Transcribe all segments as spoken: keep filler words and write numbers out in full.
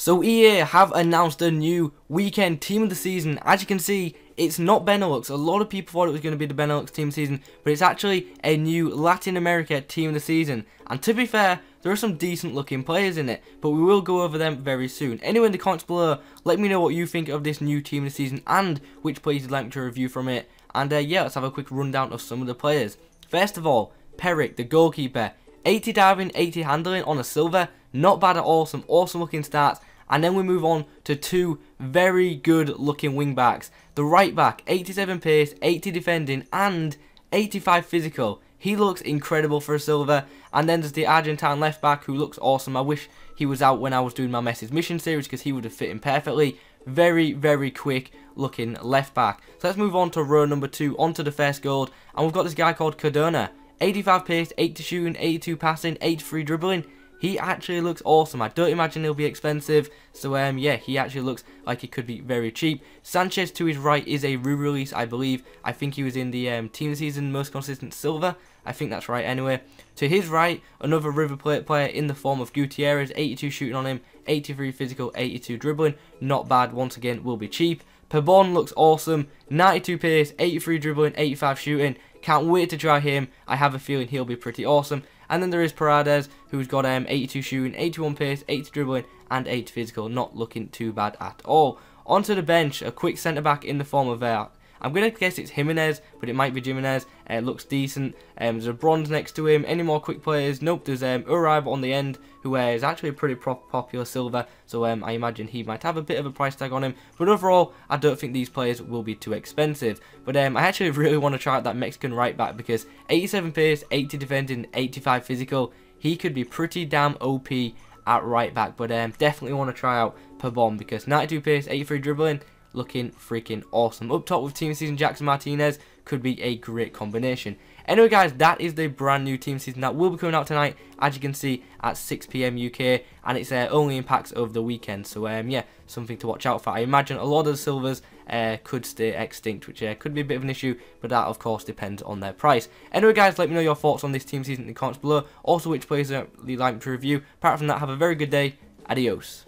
So E A have announced a new weekend team of the season. As you can see, it's not Benelux. A lot of people thought it was going to be the Benelux team of the season, but it's actually a new Latin America team of the season. And to be fair, there are some decent looking players in it, but we will go over them very soon. Anyway, in the comments below, let me know what you think of this new team of the season and which players you'd like me to review from it. And uh, yeah, let's have a quick rundown of some of the players. First of all, Peric, the goalkeeper. eighty diving, eighty handling on a silver. Not bad at all, some awesome looking stats. And then we move on to two very good looking wing backs. The right back, eighty-seven pace, eighty defending and eighty-five physical. He looks incredible for a silver. And then there's the Argentine left back who looks awesome. I wish he was out when I was doing my Messi's Mission series because he would have fit in perfectly. Very, very quick looking left back. So let's move on to row number two, onto the first goal. And we've got this guy called Cardona. eighty-five pace, eighty shooting, eighty-two passing, eighty-three dribbling. He actually looks awesome. I don't imagine he'll be expensive. So, um, yeah, he actually looks like he could be very cheap. Sanchez, to his right, is a re-release, I believe. I think he was in the um, team season most consistent silver. I think that's right anyway. To his right, another River Plate player in the form of Gutierrez. eighty-two shooting on him, eighty-three physical, eighty-two dribbling. Not bad. Once again, will be cheap. Pabon looks awesome. ninety-two pace, eighty-three dribbling, eighty-five shooting. Can't wait to try him. I have a feeling he'll be pretty awesome. And then there is Paredes, who's got um, eighty-two shooting, eighty-one pace, eighty dribbling, and eighty physical. Not looking too bad at all. Onto the bench, a quick centre-back in the form of, uh, I'm going to guess it's Jimenez, but it might be Jimenez. Uh, looks decent. Um, there's a bronze next to him. Any more quick players? Nope, there's um, Uribe on the end, who uh, is actually a pretty prop popular silver, so um, I imagine he might have a bit of a price tag on him. But overall, I don't think these players will be too expensive. But um, I actually really want to try out that Mexican right back because eighty-seven pace, eighty defending, eighty-five physical, he could be pretty damn O P at right back. But um, definitely want to try out Pabon because ninety-two pace, eighty-three dribbling, looking freaking awesome. Up top with team season, Jackson Martinez could be a great combination. Anyway guys, that is the brand new team season that will be coming out tonight, as you can see, at six p m U K, and it's uh, only impacts over the weekend. So um, yeah, something to watch out for. I imagine a lot of the silvers uh, could stay extinct, which uh, could be a bit of an issue, but that of course depends on their price. Anyway guys, let me know your thoughts on this team season in the comments below, also which players you'd like me to review. Apart from that, have a very good day. Adios.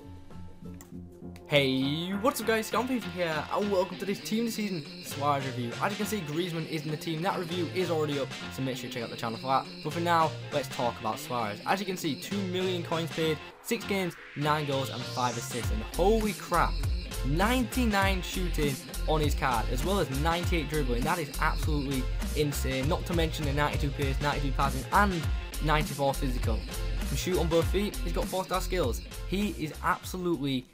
Hey, what's up guys, Scampeaver here, and welcome to this team this season Suarez review. As you can see, Griezmann is in the team. That review is already up, so make sure you check out the channel for that. But for now, let's talk about Suarez. As you can see, two million coins paid, six games, nine goals and five assists, and holy crap, ninety-nine shooting on his card, as well as ninety-eight dribbling. That is absolutely insane, not to mention the ninety-two pace, ninety-two passing and ninety-four physical. He can shoot on both feet, he's got four star skills. He is absolutely